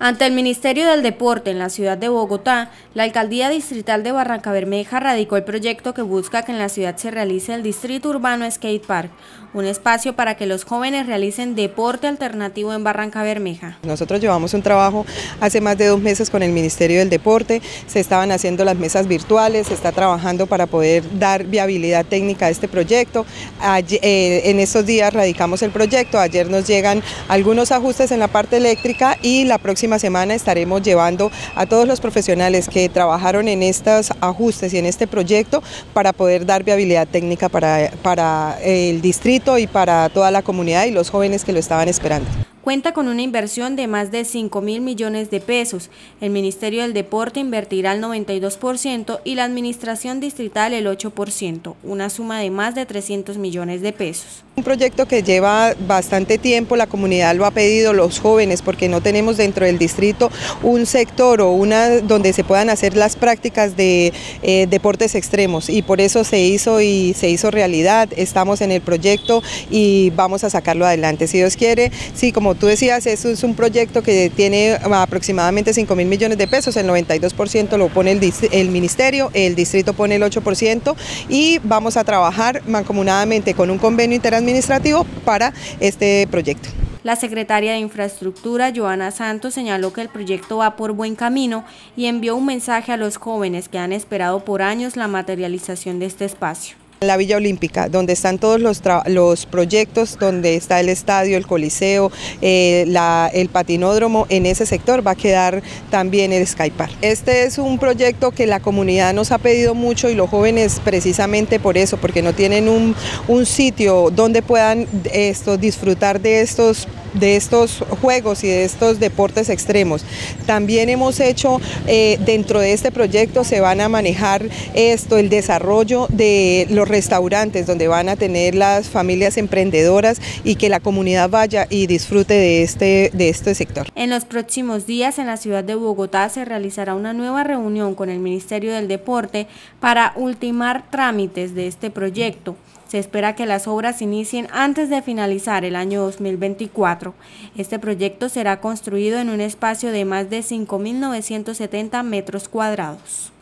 Ante el Ministerio del Deporte en la ciudad de Bogotá, la Alcaldía Distrital de Barrancabermeja radicó el proyecto que busca que en la ciudad se realice el Distrito Urbano Skate Park, un espacio para que los jóvenes realicen deporte alternativo en Barrancabermeja. Nosotros llevamos un trabajo hace más de 2 meses con el Ministerio del Deporte, se estaban haciendo las mesas virtuales, se está trabajando para poder dar viabilidad técnica a este proyecto. En estos días radicamos el proyecto, ayer nos llegan algunos ajustes en la parte eléctrica y la próxima semana estaremos llevando a todos los profesionales que trabajaron en estos ajustes y en este proyecto para poder dar viabilidad técnica para el distrito y para toda la comunidad y los jóvenes que lo estaban esperando. Cuenta con una inversión de más de 5.000 millones de pesos. El Ministerio del Deporte invertirá el 92% y la Administración Distrital el 8%, una suma de más de 300 millones de pesos. Un proyecto que lleva bastante tiempo, la comunidad lo ha pedido, los jóvenes, porque no tenemos dentro del distrito un sector o una donde se puedan hacer las prácticas de deportes extremos, y por eso se hizo realidad. Estamos en el proyecto y vamos a sacarlo adelante, si Dios quiere. Sí, como tú decías, eso es un proyecto que tiene aproximadamente 5.000 millones de pesos, el 92% lo pone el ministerio, el distrito pone el 8% y vamos a trabajar mancomunadamente con un convenio interadministrativo para este proyecto. La secretaria de Infraestructura, Johana Santos, señaló que el proyecto va por buen camino y envió un mensaje a los jóvenes que han esperado por años la materialización de este espacio. La Villa Olímpica, donde están todos los proyectos, donde está el estadio, el coliseo, el patinódromo, en ese sector va a quedar también el skate park. Este es un proyecto que la comunidad nos ha pedido mucho y los jóvenes precisamente por eso, porque no tienen un sitio donde puedan disfrutar de estos juegos y de estos deportes extremos. También hemos hecho, dentro de este proyecto se van a manejar el desarrollo de los restaurantes donde van a tener las familias emprendedoras y que la comunidad vaya y disfrute de este sector. En los próximos días en la ciudad de Bogotá se realizará una nueva reunión con el Ministerio del Deporte para ultimar trámites de este proyecto. Se espera que las obras inicien antes de finalizar el año 2024. Este proyecto será construido en un espacio de más de 5.970 metros cuadrados.